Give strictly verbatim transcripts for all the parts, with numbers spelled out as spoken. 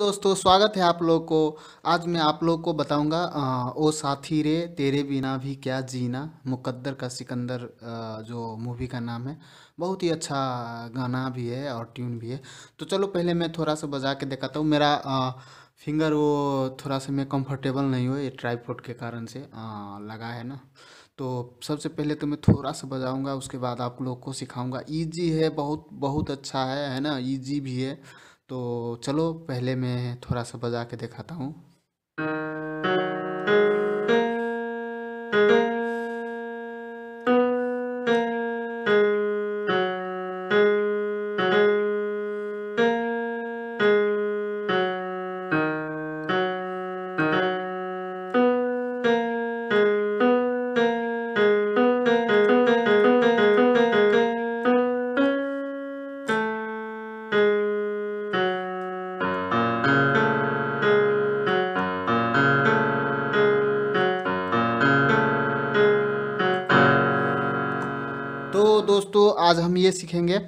दोस्तों स्वागत है आप लोग को। आज मैं आप लोग को बताऊंगा ओ साथी रे तेरे बिना भी क्या जीना, मुक़द्दर का सिकंदर जो मूवी का नाम है। बहुत ही अच्छा गाना भी है और ट्यून भी है। तो चलो पहले मैं थोड़ा सा बजा के दिखाता हूँ। मेरा फिंगर वो थोड़ा सा मैं कंफर्टेबल नहीं हुआ, ये ट्राइपॉड के कारण से लगा है ना। तो सबसे पहले तो मैं थोड़ा सा बजाऊंगा, उसके बाद आप लोग को सिखाऊंगा। इजी है, बहुत बहुत अच्छा है है ना, इजी भी है। तो चलो पहले मैं थोड़ा सा बजा के दिखाता हूँ। दोस्तों आज हम ये सीखेंगे।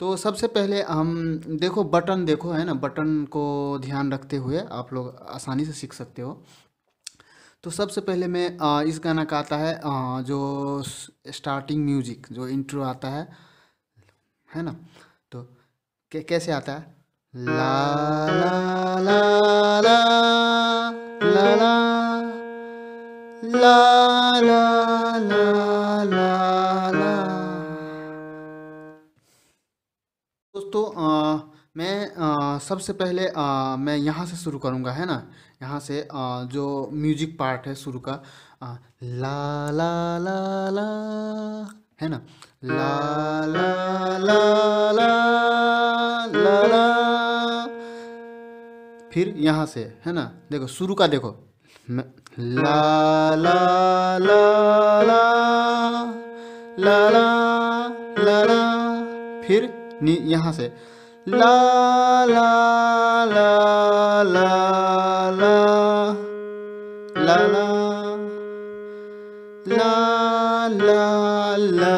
तो सबसे पहले हम देखो बटन, देखो है ना, बटन को ध्यान रखते हुए आप लोग आसानी से सीख सकते हो। तो सबसे पहले मैं इस गाना का आता है जो स्टार्टिंग म्यूजिक, जो इंट्रो आता है है ना। तो कैसे आता है, ला ला ला ला ला ला ला ला ला ला। दोस्तों मैं आ, सबसे पहले आ, मैं यहाँ से शुरू करूँगा है ना। यहाँ से आ, जो म्यूजिक पार्ट है शुरू का, आ, ला ला ला ला है ना, ला ला ला ला ला ला। फिर यहाँ से है ना, देखो शुरू का, देखो मैं, ला ला ला ला ला ला ला ला। फिर यहाँ से ला ला ला ला ला ला ला ला ला ला ला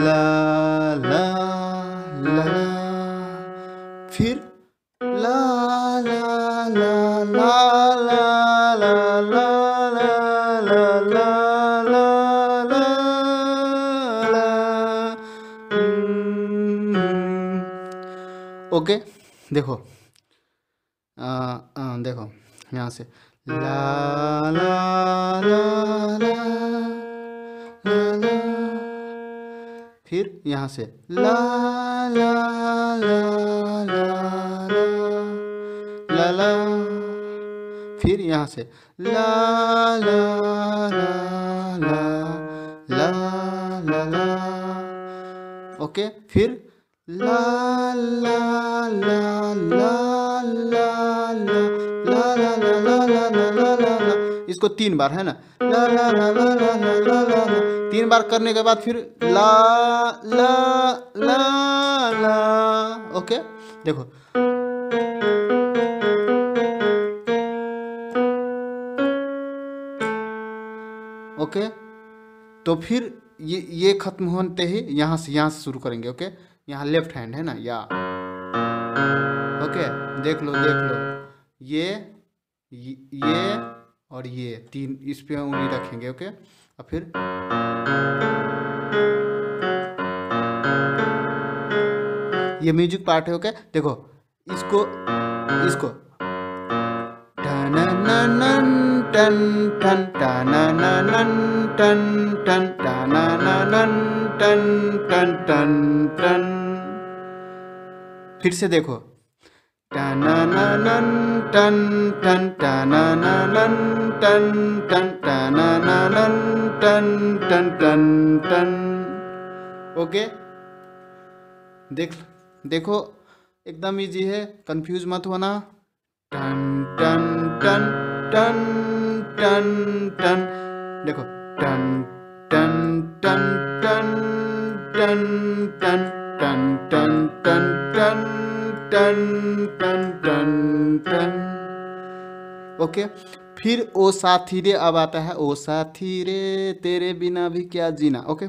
ला ला। फिर ला ला ला ला ला ला ला ला ला ला ला। ओके okay, देखो आ, आ, देखो यहाँ से ला ला ला ला ला। फिर यहाँ से ला ला ला ला ला ला। फिर यहाँ से ला ला ला ला ला ला ला। ओके फिर ला ला ला ला ला ला ला ला ला ला। इसको तीन बार है ना, ला ला ला ला ला ला ला। तीन बार करने के बाद फिर ला ला ला ला। ओके देखो, ओके तो फिर ये ये खत्म होते ही यहाँ से यहाँ से शुरू करेंगे। ओके यहाँ लेफ्ट हैंड है ना, या ओके देख लो देख लो ये ये और ये तीन, इस पे उंगली रखेंगे। ओके और फिर ये म्यूजिक पार्ट है। ओके देखो इसको इसको टन टन टन टन टन टन टन टन टन टन टन टन। फिर से देखो टन टन टन टन टन टन टन टन टन टन। ओके देख देखो एकदम इजी है, कंफ्यूज मत होना। टन टन टन टन टन टन। देखो टन टन टन टन टन टन टन टन टन टन टन टन टन टन। ओके फिर ओ साथी रे, अब आता है ओ साथी रे तेरे बिना भी क्या जीना। ओके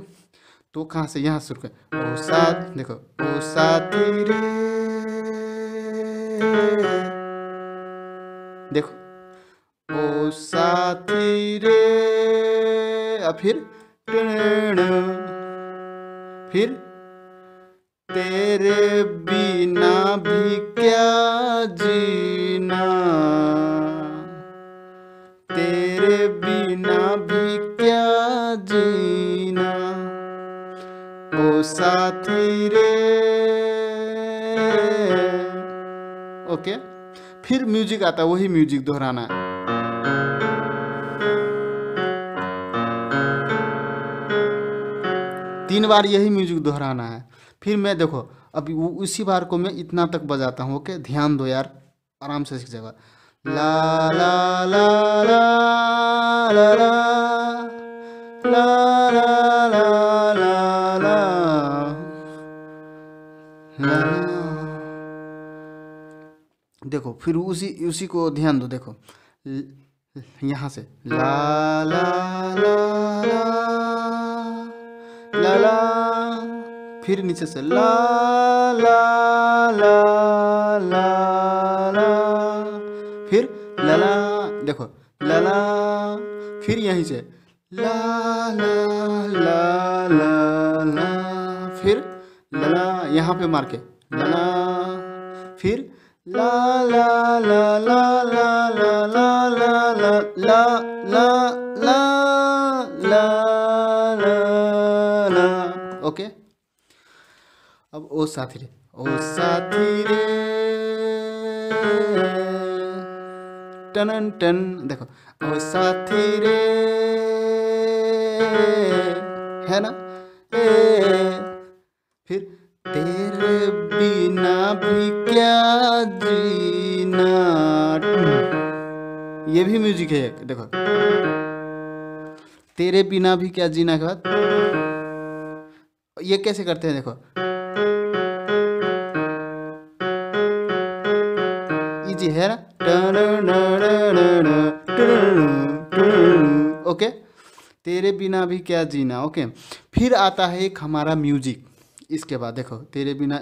तो कहाँ से, यहाँ शुरू कर, ओ साथ देखो, ओ साथी रे देखो, ओ साथी रे, अब फिर फिर तेरे बिना भी क्या जीना, तेरे बिना भी क्या जीना, ओ साथी रे। ओके, फिर म्यूजिक आता है, वही म्यूजिक दोहराना है। तीन बार यही म्यूजिक दोहराना है। फिर मैं देखो अब उसी बार को मैं इतना तक बजाता हूँ। ओके, ध्यान दो यार, आराम से सीख जाएगा। ला ला ला ला ला ला ला ला ला ला ला। देखो फिर उसी उसी को ध्यान दो। देखो यहाँ से ला ला ला ला ला, फिर नीचे से ला ला ला ला ला, फिर ला ला, देखो ला ला, फिर यहीं से ला ला ला ला ला, फिर ला ला, यहाँ पे मार के ला ला, फिर ला ला ला ला ला ला ला ला ला ला ला ला ला। ओके, अब ओ साथी रे, ओ साथी रे टन टन, देखो ओ साथी रे, है ना ए, फिर तेरे बिना भी क्या जीना, ये भी म्यूजिक है। देखो तेरे बिना भी क्या जीना के बाद ये कैसे करते हैं, देखो है ना। ओके, तेरे बिना भी क्या जीना। ओके, फिर आता है एक हमारा म्यूजिक इसके बाद। देखो तेरे बिना,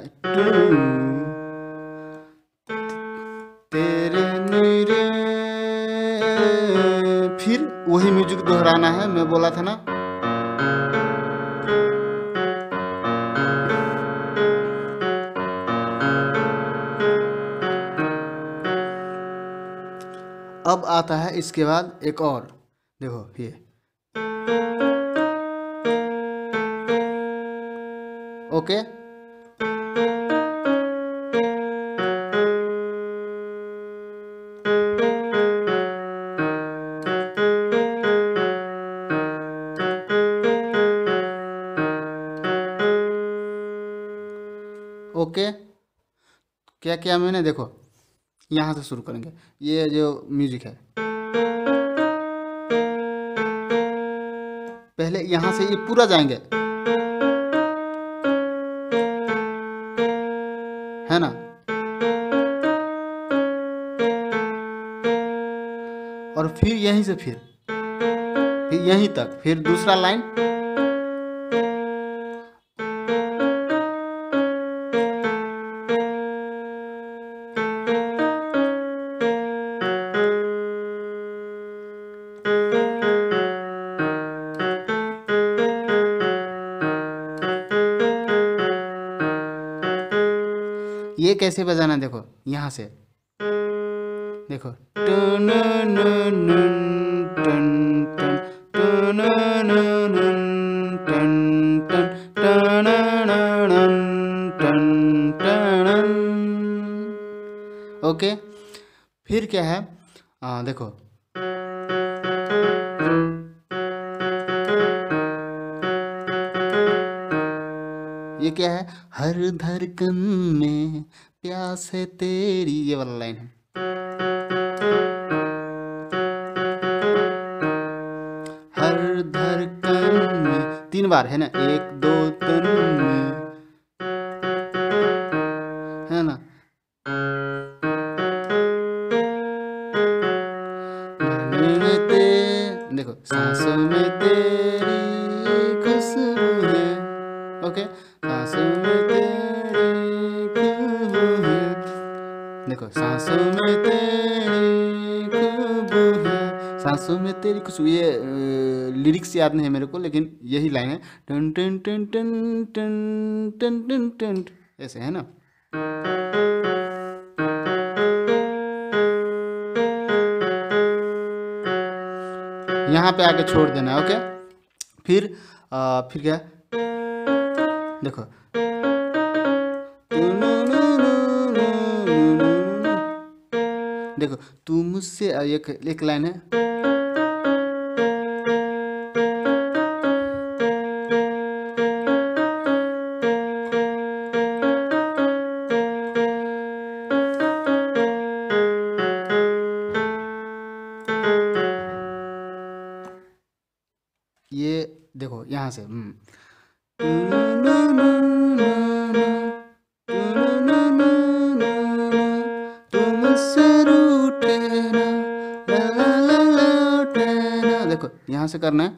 तेरे नीरे, फिर वही म्यूजिक दोहराना है, मैं बोला था ना। अब आता है इसके बाद एक और, देखो ये ओके, ओके क्या क्या मैंने, देखो यहाँ से शुरू करेंगे। ये जो म्यूजिक है पहले यहाँ से ये पूरा जाएंगे, है ना। और फिर यहीं से फिर फिर यहीं तक, फिर दूसरा लाइन, ये कैसे बजाना, देखो यहाँ से, देखो टन टन टन टन टन टन। ओके, फिर क्या है, आ, देखो ये क्या है, हर धड़कन में प्यास है तेरी, ये वाला लाइन है। हर धड़कन में तीन बार है ना, एक दो तीन में, है ना। देखो सांसों में तेरी खुशबू है। ओके, सांसों में तेरी खुशबू है, देखो सांसों में तेरी सांसों में तेरी कुछ, ये लिरिक्स याद नहीं है मेरे को, लेकिन यही लाइन है टन टन टन टन टन टन टन टन, ऐसे है ना। यहाँ पे आके छोड़ देना है, ओके। फिर आ, फिर क्या देखो, देखो तू मुझसे एक एक लाइन है, ये देखो यहां से यहां से करना है,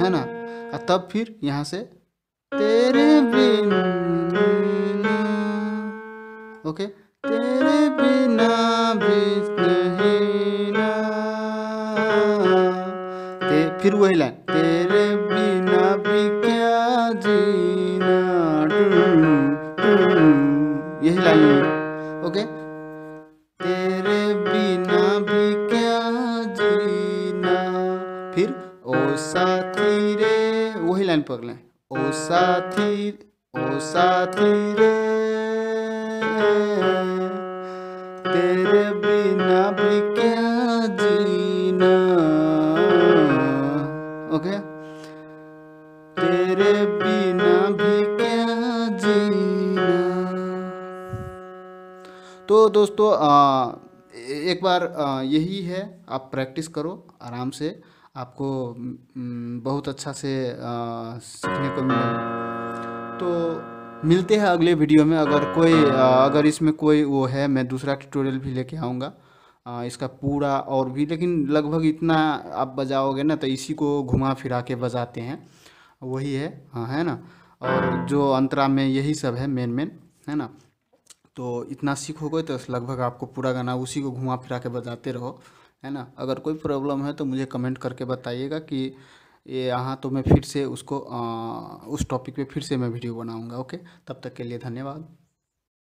है ना। और तब फिर यहां से तेरे बिना, ओके, तेरे बिना भी नहीं ना, ते, फिर वही लाइन तेरे बिना भी क्या जीना, यही लाइन, ओके। तेरे बिना भी क्या जीना, फिर ओ साथी रे, वही लाइन पकड़ लें, ओ साथी, ओ साथी रे तेरे बिना भी क्या जीना, ओके। तेरे बिना भी क्या जीना। तो दोस्तों आ, एक बार आ, यही है, आप प्रैक्टिस करो आराम से, आपको न, बहुत अच्छा से आ, सीखने को मिलेगा। तो मिलते हैं अगले वीडियो में, अगर कोई आ, अगर इसमें कोई वो है, मैं दूसरा ट्यूटोरियल भी लेके आऊँगा इसका पूरा और भी, लेकिन लगभग इतना आप बजाओगे ना, तो इसी को घुमा फिरा के बजाते हैं, वही है, हाँ, है ना। और जो अंतरा में यही सब है मेन मेन, है ना। तो इतना सीखोगे तो लगभग आपको पूरा गाना उसी को घुमा फिरा के बजाते रहो, है ना। अगर कोई प्रॉब्लम है तो मुझे कमेंट करके बताइएगा कि ये, हाँ, तो मैं फिर से उसको आ, उस टॉपिक पे फिर से मैं वीडियो बनाऊंगा, ओके। तब तक के लिए धन्यवाद।